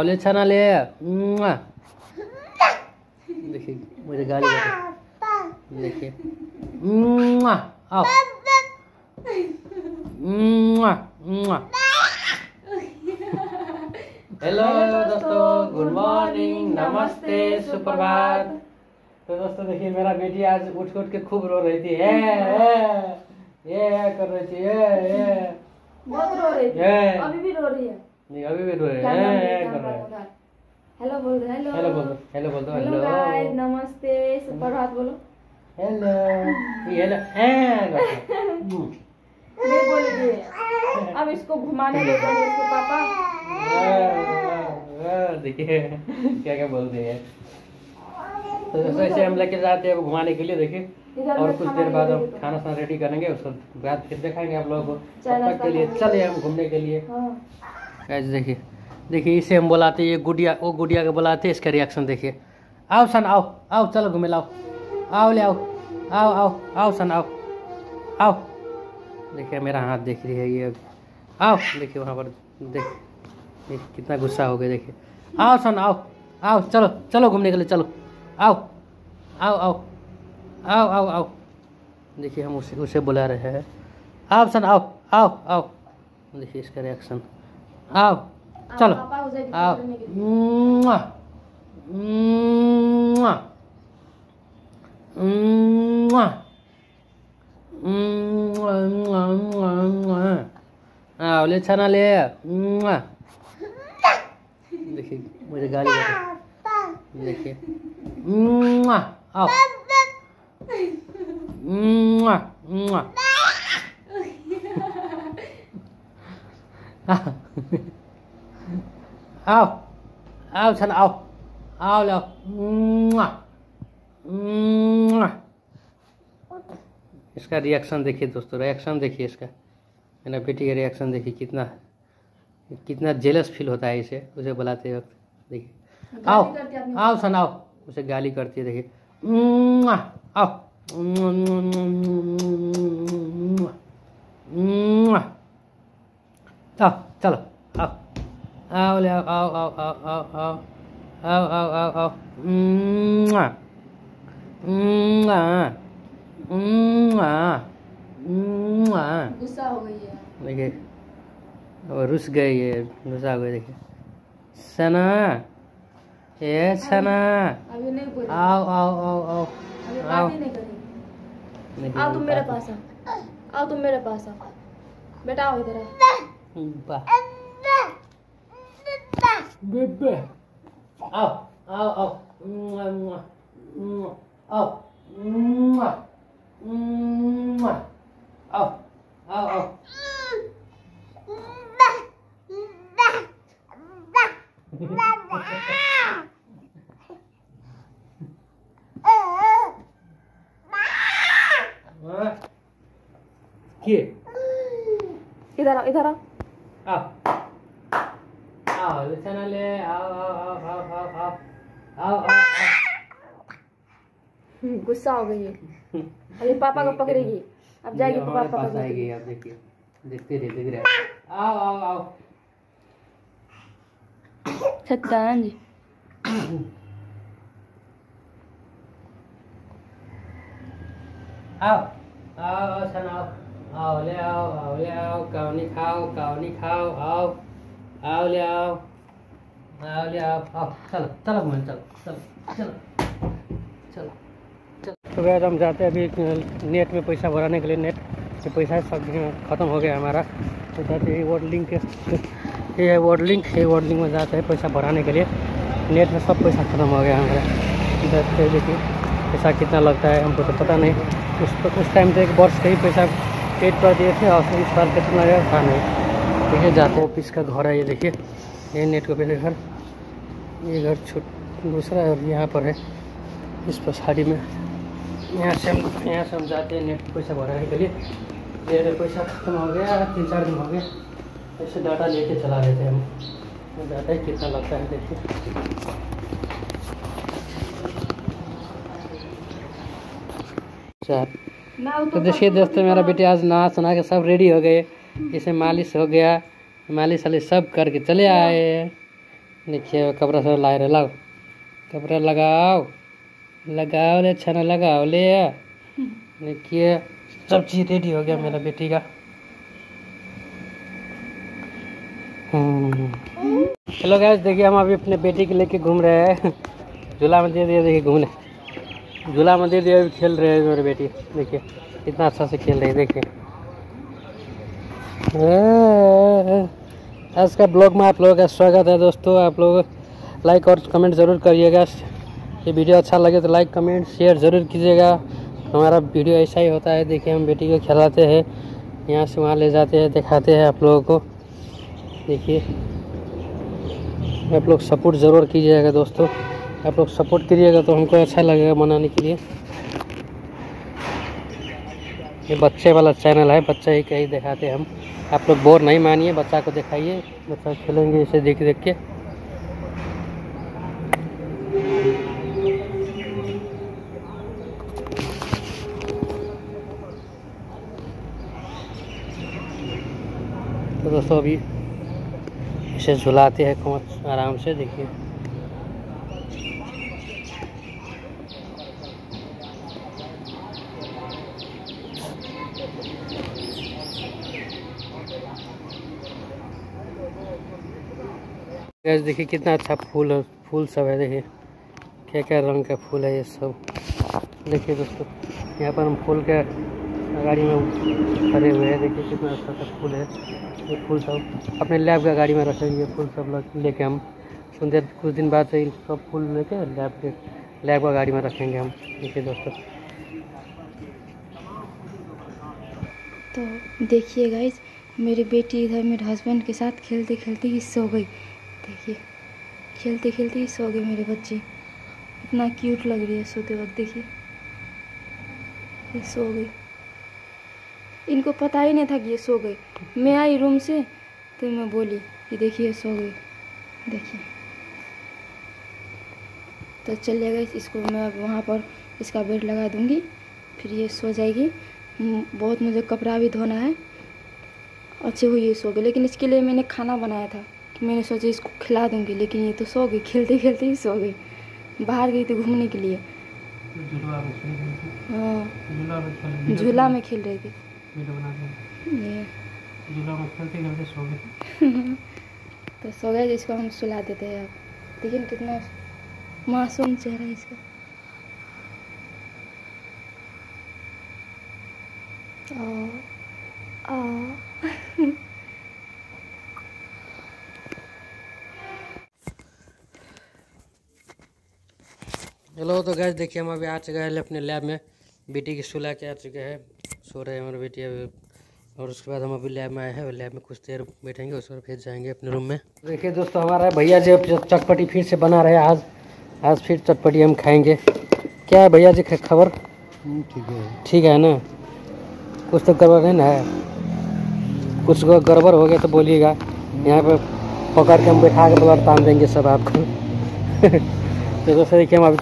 चावले छाना ले। देखिए मुझे गाली दे, देखिए आओ हेलो दोस्तों, गुड मॉर्निंग, नमस्ते, सुप्रभात। तो दोस्तों देखिए मेरा बेटी आज उठ उठ के खूब रो रही थी, ये कर रही थी, ये बहुत रो रही है, अभी भी रो रही है, नहीं अभी भी रो रही है, कर रहा है। हेलो बोल दो, हेलो हेलो बोल दो, हेलो बोल दो, हेलो गाइस, नमस्ते, सुप्रभात बोलो, हेलो ये हेलो मैं बोल रही। अब इसको घुमाने ले जाएंगे इसके पापा, देखिए क्या क्या बोल रहे हैं। तो दोस्तों ऐसे हम लेके जाते हैं घुमाने के लिए, देखिए और कुछ देर बाद हम खाना साना रेडी करेंगे, उसके बाद फिर दिखाएंगे आप लोगों को। तब तक के लिए चले हम घूमने के लिए। गाइस देखिए, देखिए इसे हम बुलाते हैं, ये गुड़िया, वो गुड़िया को बुलाते हैं, इसका रिएक्शन देखिए। आओ सन, आओ आओ, चलो घूमे, लाओ आओ, ले आओ, आओ आओ आओ सन, आओ आओ। देखिए मेरा हाथ देख रही है ये, आओ देखिए वहाँ पर, देखिए कितना गुस्सा हो गया, देखिए आओ सन, आओ आओ, चलो चलो घूमने के लिए, चलो आओ आओ आओ आओ आओ आओ। देखिए हम उसे बुला रहे हैं, आओ सन, आओ आओ आओ। देखिए इसका रिएक्शन, आओ चलो आओ, आओ ले छाना ले। देखिए मुझे गाली दे, देखिए आओ आओ आओ सन, आओ आओ लो, इसका रिएक्शन देखिए दोस्तों, रिएक्शन देखिए इसका, मेरा बेटी का रिएक्शन देखिए, कितना कितना जेलस फील होता है इसे, उसे बुलाते वक्त। देखिए आओ आओ सन, आओ, उसे गाली करती है, देखिए आओ आओ चलो आओ आओ ले आओ आओ आओ आओ आओ आओ आओ आओ आओ आओ। गुस्सा हो गई है, देखिए और रुस गई है, गुस्सा हो गई, देखिए सना, ये सना आओ आओ आओ आओ आओ, आओ तुम मेरे पास आओ, आओ तुम मेरे पास आओ बेटा, आओ इधर आओ आओ आओ आओ आओ आओ आओ। इधर आओ, इधर आओ आओ आओ ले चना ले, आओ आओ आओ आओ आओ आओ आओ। गुस्सा हो गई है, अभी पापा को पकड़ेगी, अब जाएगी पापा के पास, आएगी अब, देखिए देखते रहिए, देख रहे आओ आओ आओ। शैतान जी आओ आओ चना, आओ ले आओ, आओ ले आओ, कावनी खाओ, कावनी खाओ, आओ आओ ले आओ, आओ ले आओ, आओ चलो चलो घूमने, चलो चलो चलो चलो चलो। तो गैस हम जाते हैं अभी नेट में पैसा भराने के लिए, नेट से पैसा सब खत्म हो गया हमारा, तो जाते हैं वर्ड लिंक, ये वर्ड लिंक, ये वर्ड लिंक में जाते हैं पैसा भराने के लिए, नेट में सब पैसा खत्म हो गया हमारा। जाते हैं देखिए पैसा कितना लगता है, हमको तो पता नहीं, उस टाइम तो एक वर्ष का ही पैसा पेट पर दिए थे, और इस साल का कितना गया था नहीं। देखिए जाते ऑफिस का घर है ये, देखिए ये नेट का पहले घर, ये घर छोट दूसरा है, और यहाँ पर है इस पछाड़ी में, यहाँ से हम जाते हैं नेट पैसा भराने के लिए। मेरे पैसा खत्म हो गया, 3-4 दिन हो गए, ऐसे डाटा लेके चला देते हैं हम, डाटा कितना लगता है देखिए। तो देखिए दोस्तों मेरा बेटी आज नहा सुना के सब रेडी हो गए, इसे मालिश हो गया, मालिश वालिश सब करके चले आए, देखिए कपड़ा सब लाए रहे, लाओ कपड़ा लगाओ लगाओ ले, छाना लगाओ ले। देखिए सब चीज रेडी हो गया मेरा बेटी का। हेलो गाइस, देखिए हम अभी अपने बेटी के लेके घूम रहे हैं झूला मंदिर। देखिए घूमने झूला मंदिर दिया, अभी खेल रहे हैं मेरी बेटी। देखिए कितना अच्छा से खेल रही है। देखिए आज का ब्लॉग में आप लोगों का स्वागत है दोस्तों। आप लोग लाइक और कमेंट ज़रूर करिएगा। ये वीडियो अच्छा लगे तो लाइक कमेंट शेयर ज़रूर कीजिएगा। हमारा वीडियो ऐसा ही होता है। देखिए हम बेटी को खिलाते हैं, यहाँ से वहाँ ले जाते हैं, दिखाते हैं आप लोगों को। देखिए आप लोग सपोर्ट ज़रूर कीजिएगा दोस्तों। आप लोग सपोर्ट करिएगा तो हमको अच्छा लगेगा बनाने के लिए। ये बच्चे वाला चैनल है, बच्चा ही कहीं दिखाते हैं हम। आप लोग बोर नहीं मानिए, बच्चा को दिखाइए, बच्चा खेलेंगे इसे देख देख के। तो दोस्तों अभी इसे झुलाते हैं खूब आराम से। देखिए गैस, देखिए कितना अच्छा फूल है, फूल सब है। देखिए क्या क्या रंग का फूल है ये सब। देखिए दोस्तों यहाँ पर हम फूल के गाड़ी में खड़े हुए हैं। देखिए कितना अच्छा सा फूल है। ये फूल सब अपने लैब का गाड़ी में रखेंगे। फूल सब लेके हम सुंदर कुछ दिन बाद से सब फूल लेके लैब का गाड़ी में रखेंगे हम। देखिए दोस्तों, तो देखिए गाइस मेरी बेटी इधर मेरे हस्बैंड के साथ खेलते खेलते ही सो गई। देखिए खेलते खेलते ही सो गए मेरे बच्चे। इतना क्यूट लग रही है सोते वक्त। देखिए ये सो गई, इनको पता ही नहीं था कि ये सो गई। मैं आई रूम से तो मैं बोली कि देखिए सो गई। देखिए तो चलिए गाइस, इसको मैं वहाँ पर इसका बेड लगा दूँगी, फिर ये सो जाएगी। बहुत मुझे कपड़ा भी धोना है। अच्छे हुई ये सो गई, लेकिन इसके लिए मैंने खाना बनाया था। मैंने सोचा इसको खिला दूंगी, लेकिन ये तो सो गई, खेलते खेलते ही सो गई। बाहर गई थी घूमने के लिए, हाँ झूला में खेल रही थी। तो सो गए, इसको हम सुला देते हैं आप। लेकिन कितना मासूम चेहरा है इसका। हेलो तो गैस, देखिए हम अभी आ चुके हैं अपने लैब में। बेटी की सुला के आ चुके हैं, सो रहे हैं हमारे बेटी अभी। और उसके बाद हम अभी लैब में आए हैं, लैब में कुछ देर बैठेंगे, उसके बाद फिर जाएंगे अपने रूम में। देखिए दोस्तों हमारा भैया जी चटपटी फिर से बना रहे हैं। आज फिर चटपटी हम खाएंगे। क्या है भैया जी खबर? ठीक है ना? कुछ तो गड़बड़ है ना? कुछ गड़बड़ हो गया तो बोलिएगा। यहाँ पर पकड़ के हम बैठा के बलर तान देंगे सब आपको। तो दोस्तों देखिए हम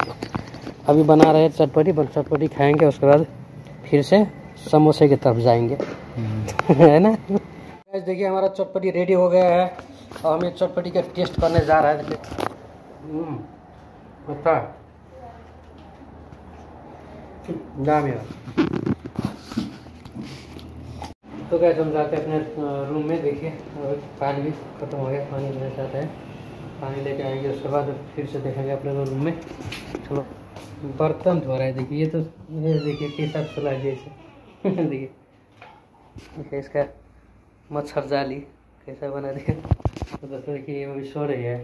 अभी बना रहे हैं चटपटी। चटपटी खाएंगे, उसके बाद फिर से समोसे की तरफ जाएंगे। है ना? देखिए हमारा चटपटी रेडी हो गया है और हम ये चटपटी का टेस्ट करने जा रहे हैं। देखिए तो कैसे हम जाते हैं अपने रूम में। देखिए पानी भी खत्म हो गया, पानी लेना चाहते हैं, पानी लेके आएंगे। उसके बाद फिर से देखेंगे अपने रूम में। चलो बर्तन धो रहा है। देखिए ये तो देखिए कैसा खुला है जैसे। देखिए इसका मच्छर जाली कैसा बना। देखिए तो दोस्तों देखिए अभी सो रही है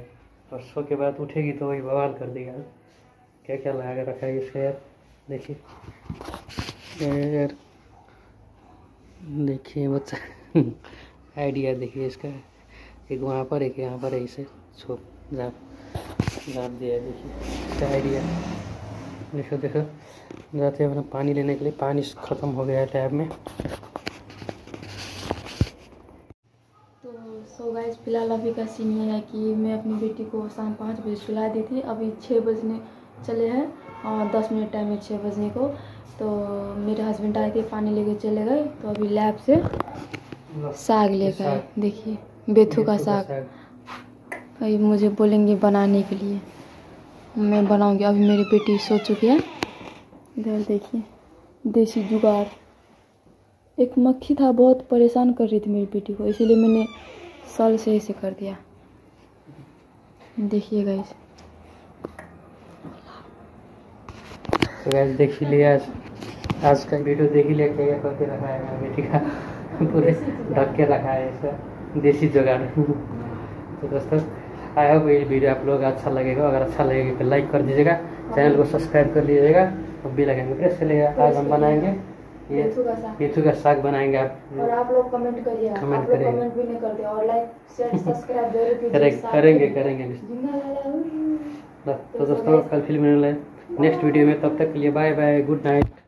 और सो के बाद उठेगी तो वही बवाल कर देगा। क्या क्या लगा रखा है इसका यार। देखिए यार, देखिए बच्चा आइडिया। देखिए इसका एक वहाँ पर एक यहाँ पर ऐसे छो झाँप दिया। देखिए इसका आइडिया। देखो देखो जाते हैं अपना पानी लेने के लिए। पानी ख़त्म हो गया है टैब में। तो सो गाइस फिलहाल अभी का सीन ये है कि मैं अपनी बेटी को शाम 5 बजे सुला दी थी। अभी 6 बजने चले हैं और 10 मिनट टाइम है 6 बजने को। तो मेरे हस्बैंड आए थे, पानी लेके चले गए। तो अभी लैब से साग लेकर आए। देखिए बेथू का साग। भाई मुझे बोलेंगे बनाने के लिए, मैं बनाऊंगी। अभी मेरी बेटी सो चुकी है। इधर देखिए देसी जुगाड़। एक मक्खी था, बहुत परेशान कर रही थी मेरी बेटी को, इसीलिए मैंने साल से ऐसे कर दिया। देखिए गाइस, तो गाइस देख लिया आज का वीडियो, देख लिया क्या करके रखा है मेरी बेटी का, पूरे ढक के रखा है ऐसा देसी जुगाड़। तो दोस्तों आई होप ये वीडियो आप लोग अच्छा लगेगा, अगर अच्छा लगेगा तो लाइक कर दीजिएगा, चैनल को सब्सक्रेब कर लीजिएगा, और बेल आइकन प्रेस करिएगा। आज हम बनाएंगे मेथी का साग बनाएंगे आप, और आप लोग कमेंट करिए, आप लोग कमेंट भी नहीं करते, और लाइक शेयर सब्सक्राइब जरूर कीजिएगा, करेंगे। तो दोस्तों कल फिर मिलेंगे नेक्स्ट वीडियो में, तब तक के लिए बाय बाय, गुड नाइट।